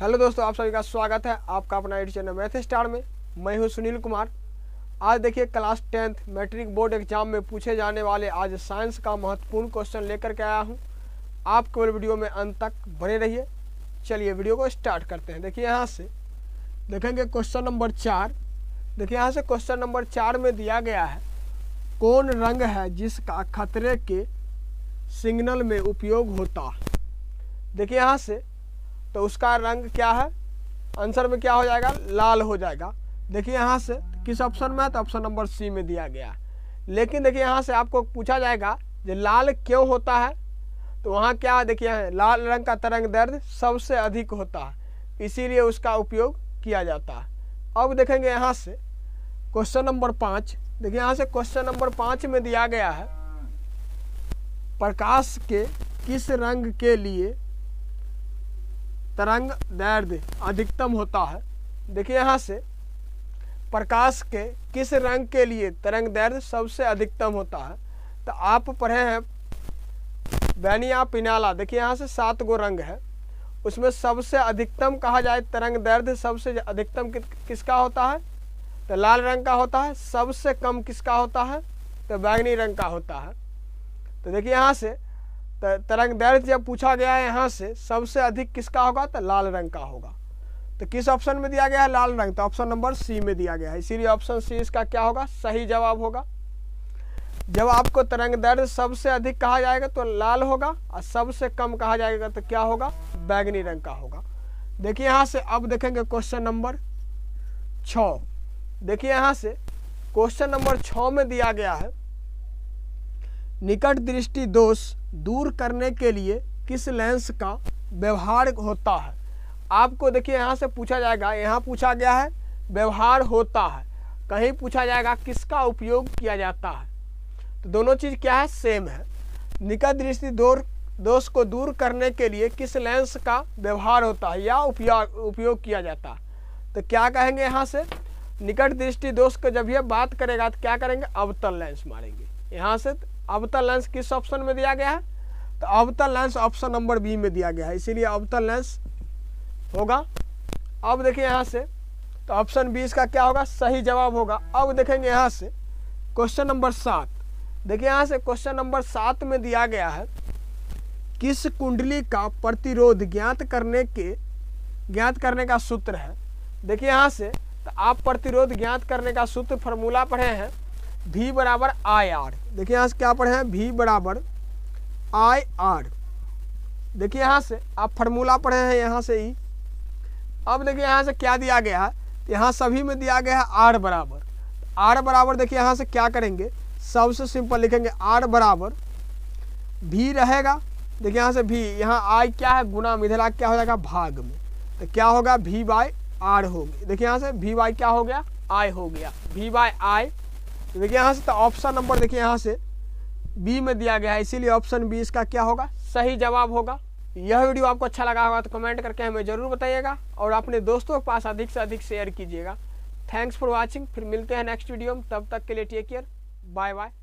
Hello दोस्तों, आप सभी का स्वागत है आपका अपना यूट्यूब चैनल मैथ स्टार में। मैं हूं सुनील कुमार। आज देखिए class 10th matric board exam में पूछे जाने वाले आज साइंस का महत्वपूर्ण क्वेश्चन लेकर के आया हूं। आप केवल वीडियो में अंत तक बने रहिए। चलिए वीडियो को स्टार्ट करते हैं। देखिए यहाँ से देखेंगे क्वेश्चन नंबर 4। देखिए यहाँ से क्वेश्चन नंबर 4 में दिया गया है, कौन रंग है जिसका खतरे के सिग्नल में उपयोग होता है। देखिए यहाँ से तो उसका रंग क्या है, आंसर में क्या हो जाएगा, लाल हो जाएगा। देखिए यहाँ से किस ऑप्शन में है, तो ऑप्शन नंबर सी में दिया गया है। लेकिन देखिए यहाँ से आपको पूछा जाएगा जो लाल क्यों होता है, तो वहाँ क्या है, देखिए यहाँ लाल रंग का तरंग दैर्ध्य सबसे अधिक होता है, इसीलिए उसका उपयोग किया जाता है। अब देखेंगे यहाँ से क्वेश्चन नंबर 5। देखिए यहाँ से क्वेश्चन नंबर 5 में दिया गया है, प्रकाश के किस रंग के लिए तरंग दैर्ध्य अधिकतम होता है। देखिए यहाँ से प्रकाश के किस रंग के लिए तरंग दैर्ध्य सबसे अधिकतम होता है, तो आप पढ़े हैं बैनिया पिनाला। देखिए यहाँ से 7 गो रंग है, उसमें सबसे अधिकतम कहा जाए तरंग दैर्ध्य सबसे अधिकतम किसका होता है, तो लाल रंग का होता है। सबसे कम किसका होता है, तो बैंगनी रंग का होता है। तो देखिए यहाँ से तरंग दैर्ध्य जब पूछा गया है, यहाँ से सबसे अधिक किसका होगा, तो लाल रंग का होगा। तो किस ऑप्शन में दिया गया है, लाल रंग, तो ऑप्शन नंबर सी में दिया गया है, इसीलिए ऑप्शन सी इसका क्या होगा, सही जवाब होगा। जब आपको तरंग दैर्ध्य सबसे अधिक कहा जाएगा तो लाल होगा, और सबसे कम कहा जाएगा तो क्या होगा, बैंगनी रंग का होगा। देखिए यहाँ से अब देखेंगे क्वेश्चन नंबर 6। देखिए यहाँ से क्वेश्चन नंबर 6 में दिया गया है, निकट दृष्टि दोष दूर करने के लिए किस लेंस का व्यवहार होता है। आपको देखिए यहाँ से पूछा जाएगा, यहाँ पूछा गया है व्यवहार होता है, कहीं पूछा जाएगा किसका उपयोग किया जाता है, तो दोनों चीज़ क्या है, सेम है। निकट दृष्टि दोष को दूर करने के लिए किस लेंस का व्यवहार होता है या उपयोग किया जाता है, तो क्या कहेंगे यहाँ से, निकट दृष्टि दोष को जब यह बात करेगा तो क्या करेंगे, अवतल लेंस मारेंगे। यहाँ से अवतल लेंस किस ऑप्शन में दिया गया है, तो अवतल लेंस ऑप्शन नंबर बी में दिया गया है, इसीलिए अवतल लेंस होगा। अब देखिए यहाँ से तो ऑप्शन बी इसका क्या होगा, सही जवाब होगा। अब देखेंगे यहाँ से क्वेश्चन नंबर 7। देखिए यहाँ से क्वेश्चन नंबर 7 में दिया गया है, किस कुंडली का प्रतिरोध ज्ञात करने का सूत्र है। देखिए यहाँ से तो आप प्रतिरोध ज्ञात करने का सूत्र फॉर्मूला पढ़े हैं V बराबर आई आर। देखिए यहाँ से क्या पढ़े हैं, V बराबर आई आर। देखिए यहाँ से आप फार्मूला पढ़े हैं यहाँ से ही। अब देखिए यहाँ से क्या दिया गया है, यहाँ सभी में दिया गया है R बराबर। R बराबर देखिए यहाँ से क्या करेंगे, सबसे सिंपल लिखेंगे R बराबर V रहेगा। देखिए यहाँ से V, यहाँ I क्या है, गुना में, इधर आ क्या हो जाएगा, भाग में, तो क्या होगा V बाई आर होगी। देखिए यहाँ से V बाई क्या हो गया, I हो गया, V बाई I। देखिए यहाँ से तो ऑप्शन नंबर देखिए यहाँ से बी में दिया गया है, इसीलिए ऑप्शन बी इसका क्या होगा, सही जवाब होगा। यह वीडियो आपको अच्छा लगा होगा तो कमेंट करके हमें ज़रूर बताइएगा, और अपने दोस्तों के पास अधिक से अधिक शेयर कीजिएगा। Thanks for watching. फिर मिलते हैं नेक्स्ट वीडियो में, तब तक के लिए टेक केयर, बाय बाय।